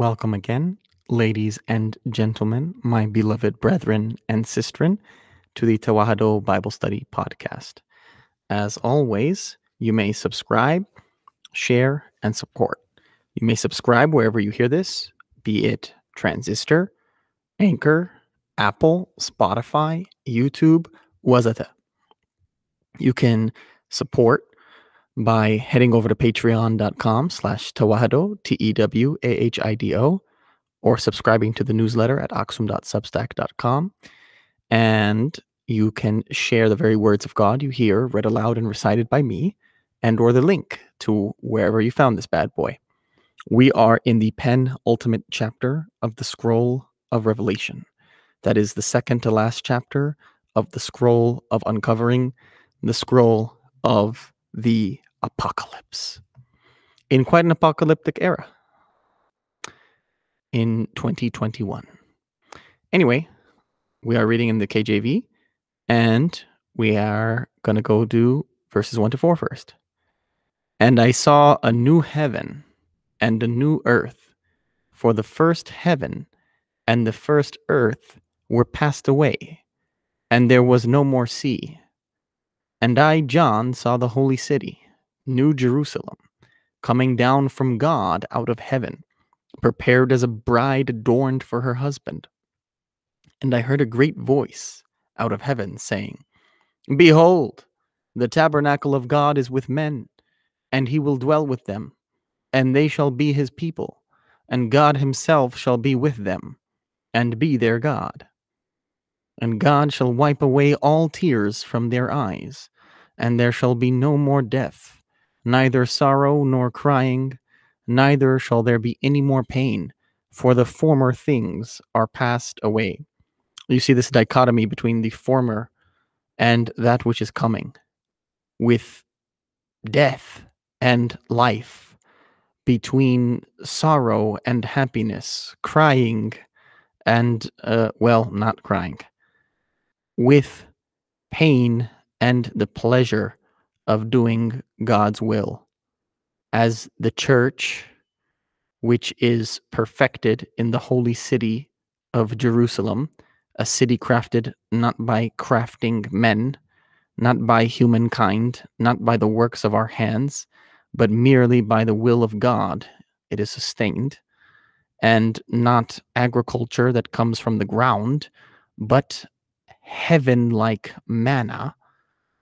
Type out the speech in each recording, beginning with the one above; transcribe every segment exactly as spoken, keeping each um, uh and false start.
Welcome again, ladies and gentlemen, my beloved brethren and sistren, to the Tawahado Bible Study Podcast. As always, you may subscribe, share, and support. You may subscribe wherever you hear this, be it Transistor, Anchor, Apple, Spotify, YouTube, Wazata. You can support by heading over to patreon.com slash tawahado, T E W A H I D O, or subscribing to the newsletter at aksum dot substack dot com. And you can share the very words of God you hear read aloud and recited by me, and or the link to wherever you found this bad boy. We are in the penultimate chapter of the scroll of Revelation. That is the second to last chapter of the scroll of uncovering, the scroll of the apocalypse. In quite an apocalyptic era. In twenty twenty-one. Anyway, we are reading in the K J V, and we are going to go do verses one to four first. And I saw a new heaven and a new earth, for the first heaven and the first earth were passed away, and there was no more sea. And I, John, saw the holy city, New Jerusalem, coming down from God out of heaven, prepared as a bride adorned for her husband. And I heard a great voice out of heaven saying, Behold, the tabernacle of God is with men, and he will dwell with them, and they shall be his people, and God himself shall be with them, and be their God. And God shall wipe away all tears from their eyes, and there shall be no more death, neither sorrow nor crying, neither shall there be any more pain, for the former things are passed away. You see this dichotomy between the former and that which is coming, with death and life, between sorrow and happiness, crying and, uh, well, not crying, with pain and the pleasure of doing God's will, as the church, which is perfected in the holy city of Jerusalem, a city crafted not by crafting men, not by humankind, not by the works of our hands, but merely by the will of God, it is sustained, and not agriculture that comes from the ground, but heaven-like manna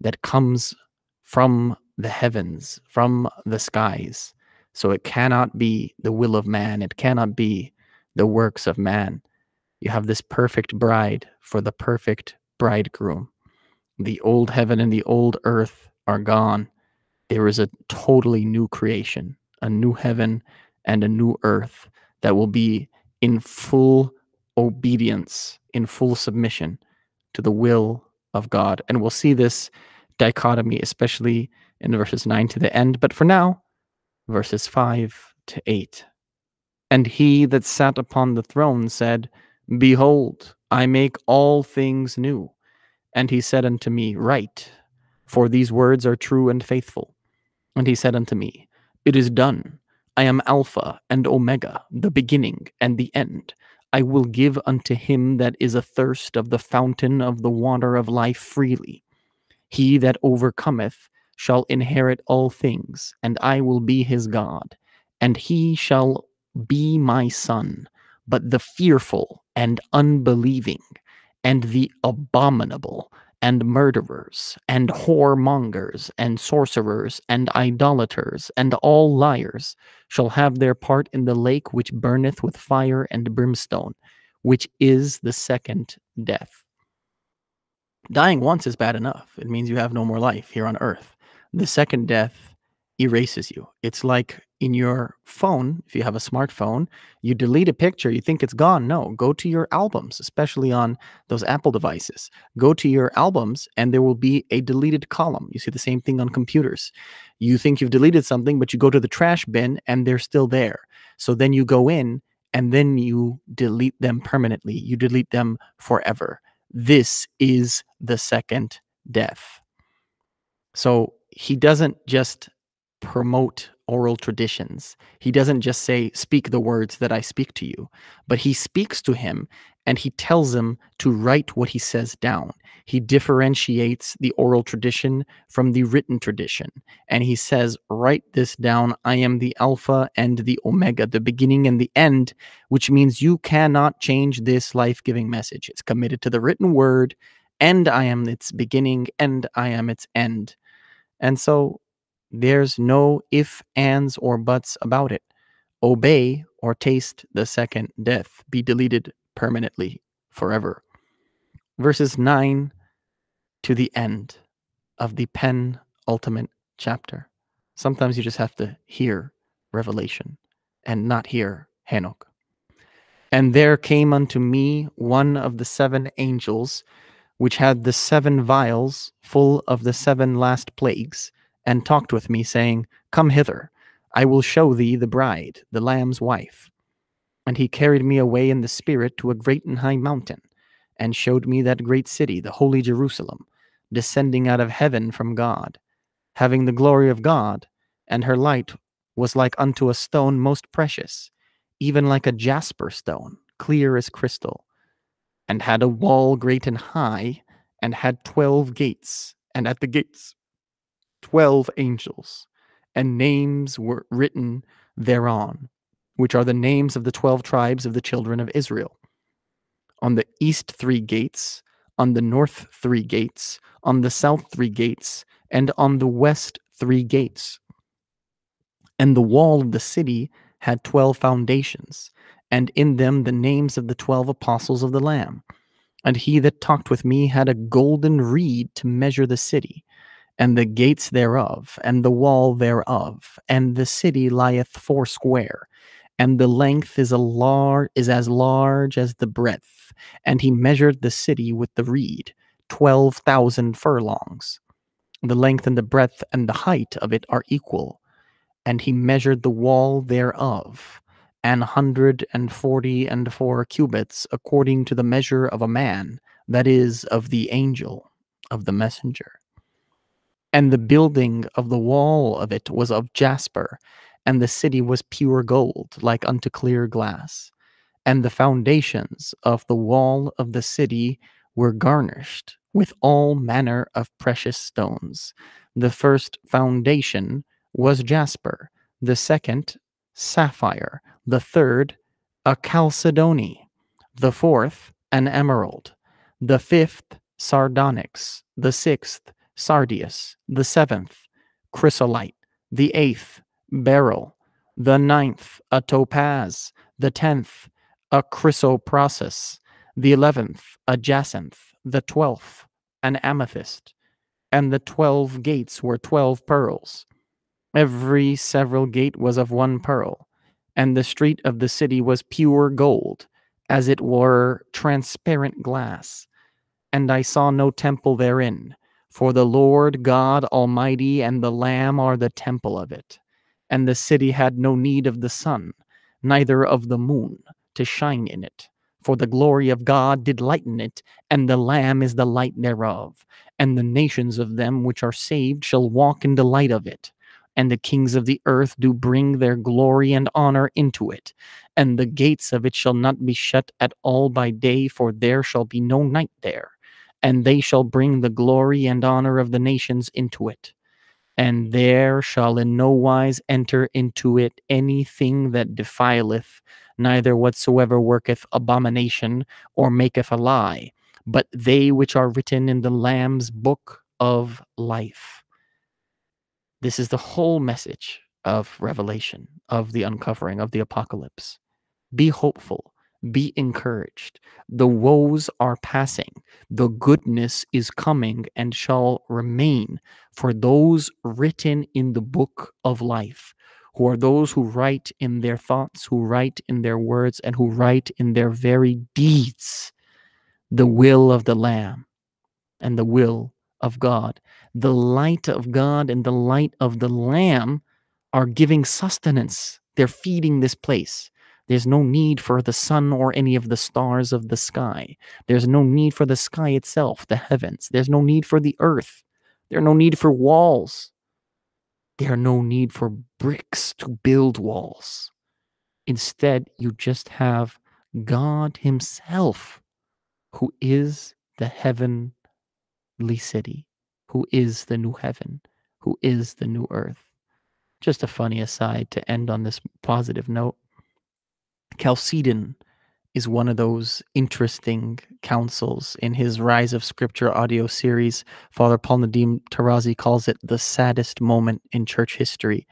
that comes from the heavens, from the skies. So it cannot be the will of man. It cannot be the works of man. You have this perfect bride for the perfect bridegroom. The old heaven and the old earth are gone. There is a totally new creation, a new heaven and a new earth that will be in full obedience, in full submission to the will of God. And we'll see this dichotomy, especially in verses nine to the end. But for now, verses five to eight. And he that sat upon the throne said, Behold, I make all things new. And he said unto me, Write, for these words are true and faithful. And he said unto me, It is done. I am Alpha and Omega, the beginning and the end. I will give unto him that is athirst of the fountain of the water of life freely. He that overcometh shall inherit all things, and I will be his God, and he shall be my son. But the fearful and unbelieving, and the abominable, and murderers, and whoremongers, and sorcerers, and idolaters, and all liars shall have their part in the lake which burneth with fire and brimstone, which is the second death. Dying once is bad enough. It means you have no more life here on earth. The second death erases you. It's like in your phone, if you have a smartphone, you delete a picture, you think it's gone. No, go to your albums, especially on those Apple devices. Go to your albums and there will be a deleted column. You see the same thing on computers. You think you've deleted something, but you go to the trash bin and they're still there. So then you go in and then you delete them permanently. You delete them forever. This is the second death. So he doesn't just promote oral traditions. He doesn't just say, speak the words that I speak to you, but he speaks to him and he tells him to write what he says down. He differentiates the oral tradition from the written tradition. And he says, write this down. I am the Alpha and the Omega, the beginning and the end, which means you cannot change this life-giving message. It's committed to the written word, and I am its beginning, and I am its end. And so there's no ifs, ands, or buts about it. Obey or taste the second death. Be deleted permanently, forever. Verses nine to the end of the penultimate chapter. Sometimes you just have to hear Revelation and not hear Hanok. And there came unto me one of the seven angels, which had the seven vials full of the seven last plagues, and talked with me, saying, Come hither, I will show thee the bride, the Lamb's wife. And he carried me away in the Spirit to a great and high mountain, and showed me that great city, the holy Jerusalem, descending out of heaven from God, having the glory of God, and her light was like unto a stone most precious, even like a jasper stone, clear as crystal, and had a wall great and high, and had twelve gates, and at the gates twelve angels, and names were written thereon, which are the names of the twelve tribes of the children of Israel. On the east three gates, on the north three gates, on the south three gates, and on the west three gates. And the wall of the city had twelve foundations, and in them the names of the twelve apostles of the Lamb. And he that talked with me had a golden reed to measure the city, and the gates thereof, and the wall thereof, and the city lieth foursquare, and the length is a lar- is as large as the breadth. And he measured the city with the reed, twelve thousand furlongs. The length and the breadth and the height of it are equal. And he measured the wall thereof, an hundred and forty and four cubits, according to the measure of a man, that is, of the angel, of the messenger. And the building of the wall of it was of jasper, and the city was pure gold, like unto clear glass. And the foundations of the wall of the city were garnished with all manner of precious stones. The first foundation was jasper, the second, sapphire, the third, a chalcedony, the fourth, an emerald, the fifth, sardonyx, the sixth, sardius, the seventh, chrysolite, the eighth, beryl, the ninth, a topaz, the tenth, a chrysoprasus, the eleventh, a jacinth, the twelfth, an amethyst. And the twelve gates were twelve pearls. Every several gate was of one pearl, and the street of the city was pure gold, as it were transparent glass. And I saw no temple therein, for the Lord God Almighty and the Lamb are the temple of it. And the city had no need of the sun, neither of the moon, to shine in it. For the glory of God did lighten it, and the Lamb is the light thereof. And the nations of them which are saved shall walk in the light of it. And the kings of the earth do bring their glory and honor into it. And the gates of it shall not be shut at all by day, for there shall be no night there. And they shall bring the glory and honor of the nations into it. And there shall in no wise enter into it anything that defileth, neither whatsoever worketh abomination, or maketh a lie, but they which are written in the Lamb's book of life. This is the whole message of Revelation, of the uncovering, of the apocalypse. Be hopeful. Be encouraged. The woes are passing. The goodness is coming and shall remain for those written in the book of life, who are those who write in their thoughts, who write in their words, and who write in their very deeds the will of the Lamb and the will of God. The light of God and the light of the Lamb are giving sustenance. They're feeding this place. There's no need for the sun or any of the stars of the sky. There's no need for the sky itself, the heavens. There's no need for the earth. There's no need for walls. there are no need for bricks to build walls. Instead, you just have God himself, who is the heavenly city, who is the new heaven, who is the new earth. Just a funny aside to end on this positive note. Chalcedon is one of those interesting councils. In his Rise of Scripture audio series, Father Paul Nadim Tarazi calls it the saddest moment in church history.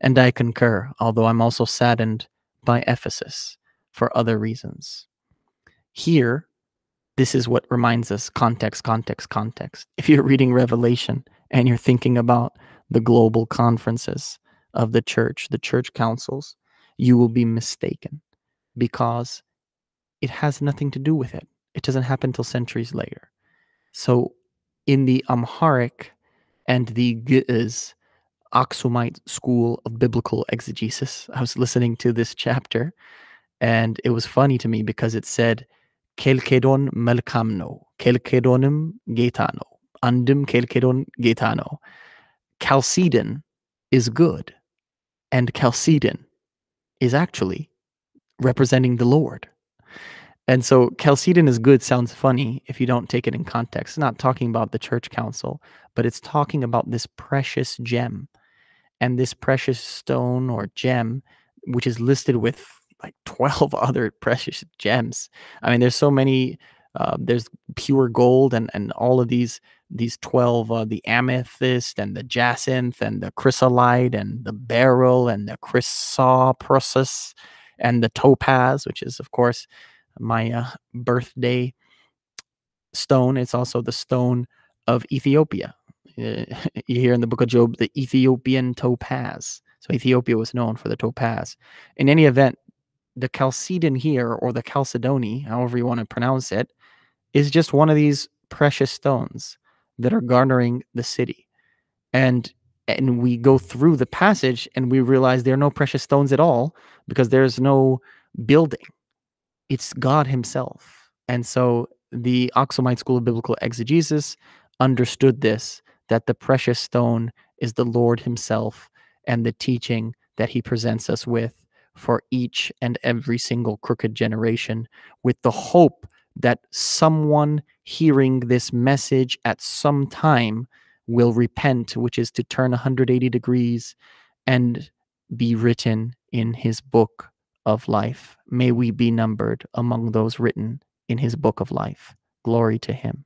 And I concur, although I'm also saddened by Ephesus for other reasons. Here, this is what reminds us, context, context, context. If you're reading Revelation and you're thinking about the global conferences of the church, the church councils, you will be mistaken, because it has nothing to do with it. It doesn't happen till centuries later. So in the Amharic and the G'ez, Aksumite school of biblical exegesis, I was listening to this chapter, and it was funny to me because it said, Chalcedon melkamno, Chalcedonim getano, andum Chalcedon getano. Chalcedon is good, and Chalcedon is actually representing the Lord. And so Chalcedon is good sounds funny if you don't take it in context. It's not talking about the church council, but it's talking about this precious gem. And this precious stone or gem, which is listed with like twelve other precious gems. I mean, there's so many, uh, there's pure gold and, and all of these, these twelve, uh, the amethyst and the jacinth and the chrysolite and the beryl and the chrysoprasus and the topaz, which is, of course, my uh, birthday stone. It's also the stone of Ethiopia. Uh, you hear in the book of Job, the Ethiopian topaz. So Ethiopia was known for the topaz. In any event, the Chalcedon here, or the Chalcedoni, however you want to pronounce it, is just one of these precious stones that are garnering the city. And and we go through the passage and we realize there are no precious stones at all, because there's no building. It's God himself. And so the Aksumite school of biblical exegesis understood this, that the precious stone is the Lord himself and the teaching that he presents us with for each and every single crooked generation, with the hope that someone hearing this message at some time will repent, which is to turn one hundred eighty degrees and be written in his book of life. May we be numbered among those written in his book of life. Glory to him.